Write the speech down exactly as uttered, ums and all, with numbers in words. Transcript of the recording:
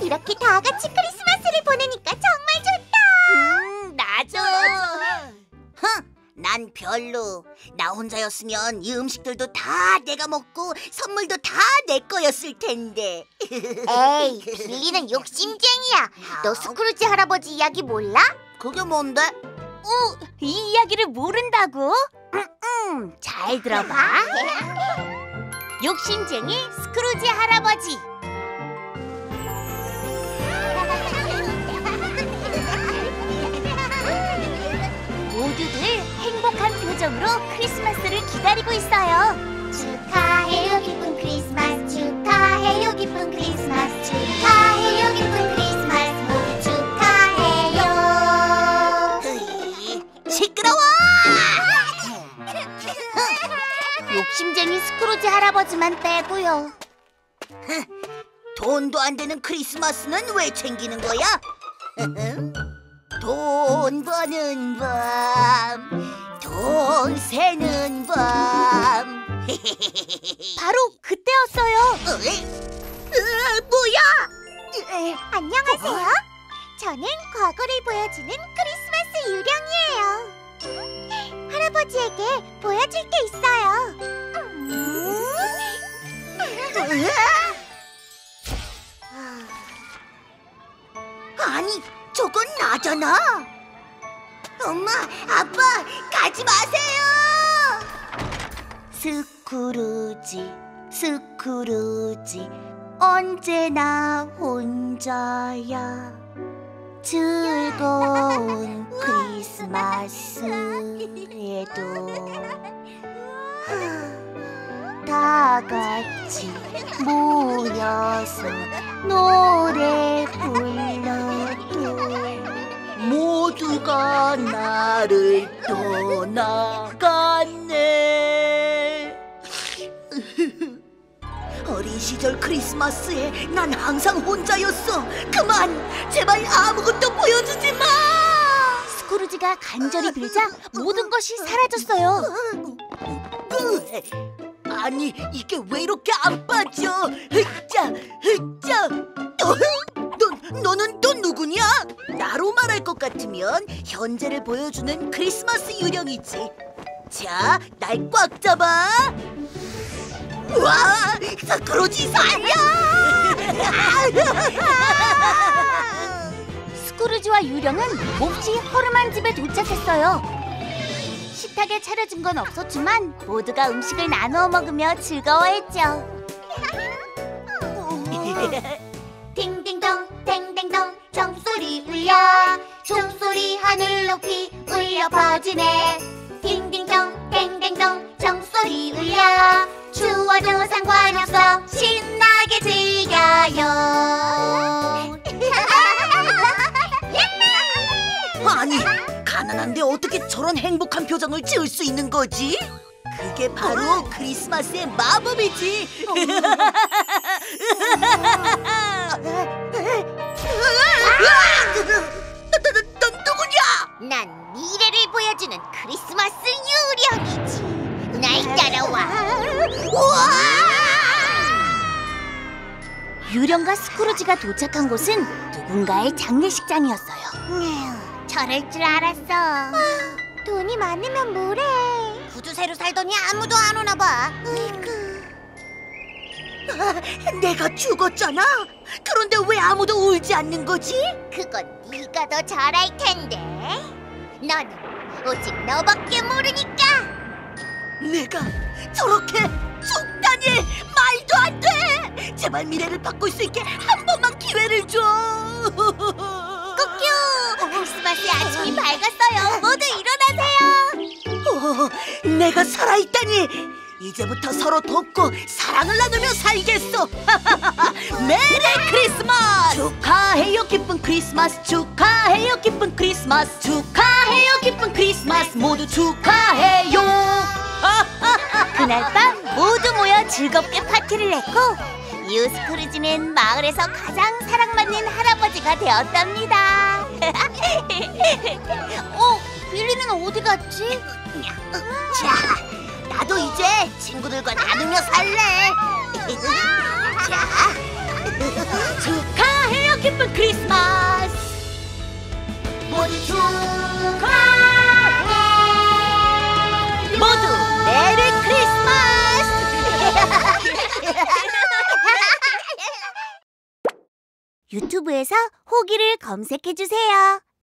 이렇게 다 같이 크리스마스를 보내니까 정말 좋다. 음, 나도. 흥, 난 별로. 나 혼자였으면 이 음식들도 다 내가 먹고 선물도 다 내 거였을 텐데. 에이, 빌리는 욕심쟁이야. 너 스크루지 할아버지 이야기 몰라? 그게 뭔데? 오, 이 이야기를 모른다고? 음, 음, 잘 들어봐. 욕심쟁이 스크루지 할아버지. 모두들 행복한 표정으로 크리스마스를 기다리고 있어요. 축하해요 기쁜 크리스마스, 축하해요 기쁜 크리스마스, 축하해요 기쁜 크리스마스, 모두 축하해요. 시끄러워! 욕심쟁이 스크루지 할아버지만 빼고요. 돈도 안 되는 크리스마스는 왜 챙기는 거야? 돈 버는 밤, 돈 세는 밤. 바로 그때였어요. 으, 뭐야? 안녕하세요. 저는 과거를 보여주는 크리스마스 유령이에요. 할아버지에게 보여줄 게 있어요. 음? 아니, 저건 나잖아. 엄마, 아빠, 가지 마세요. 스크루지, 스크루지, 언제나 혼자야. 즐거운 크리스마스에도 다 같이 모여서 노래 불러도 모두가 나를 떠나갔네. 어린 시절 크리스마스에 난 항상 혼자였어. 그만! 제발 아무것도 보여주지 마! 스크루지가 간절히 빌자 모든 것이 사라졌어요. 아니, 이게 왜 이렇게 안 빠져? 흑자, 흑자. 너, 너는 또 누구냐? 나로 말할 것 같으면 현재를 보여주는 크리스마스 유령이지. 자, 날 꽉 잡아. 와, 스크루지 살려! 스크루지와 유령은 몹시 허름한 집에 도착했어요. 식탁에 차려진 건 없었지만 모두가 음식을 나누어 먹으며 즐거워했죠. 딩딩동, 댕댕동, 종소리 울려. 종소리 하늘 높이 울려 퍼지네. 딩딩동, 댕댕동, 종소리 울려. 추워도 상관없어 신나게 즐겨요. 아니, 가난한데 어떻게 저런 행복한 표정을 지을 수 있는 거지? 그게 바로 크리스마스의 마법이지. 넌 누구냐? 난 미래를 보여주는 크리스마스 유령이지. 날 따라와. 우와! 유령과 스크루지가 도착한 곳은 누군가의 장례식장이었어요. 에휴, 저럴 줄 알았어. 아, 돈이 많으면 뭐래. 구두쇠로 살더니 아무도 안 오나 봐. 음. 아, 내가 죽었잖아. 그런데 왜 아무도 울지 않는 거지? 그건 네가 더 잘 알 텐데. 너는 오직 너밖에 모르니까. 내가 저렇게 죽다니, 말도 안 돼! 제발 미래를 바꿀 수 있게 한 번만 기회를 줘! 꾸꾸! 크리스마스의 아침이 밝았어요. 모두 일어나세요! 오, 내가 살아있다니! 이제부터 서로 돕고 사랑을 나누며 살겠어! 메리 크리스마스! 축하해요 기쁜 크리스마스, 축하해요 기쁜 크리스마스, 축하해요 기쁜 크리스마스, 모두 축하해요! 그날 밤 모두 모여 즐겁게 파티를 했고, 이웃 스크루지는 마을에서 가장 사랑받는 할아버지가 되었답니다. 어? 빌리는 어디 갔지? 자, 나도 이제 친구들과 나누며 살래. 자. 축하해요 기쁜 크리스마스. 모두 축하해요. 모두 메리 크리스마스. 유튜브에서 호기를 검색해주세요.